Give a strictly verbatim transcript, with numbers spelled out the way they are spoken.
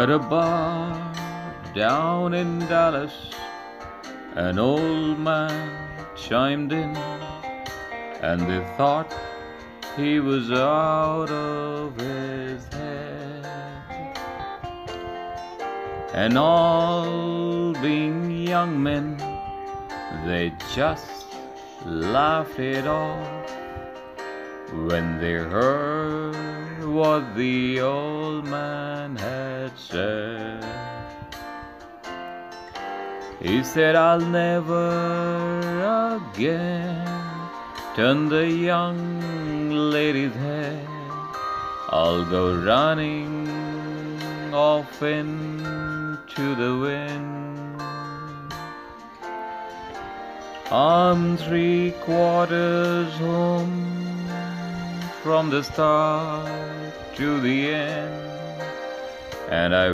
At a bar down in Dallas, an old man chimed in, and they thought he was out of his head. And all being young men, they just laughed it off when they heard what the old man had said. He said, "I'll never again turn the young lady's head. I'll go running off into the wind. I'm three quarters home from the start to the end, and I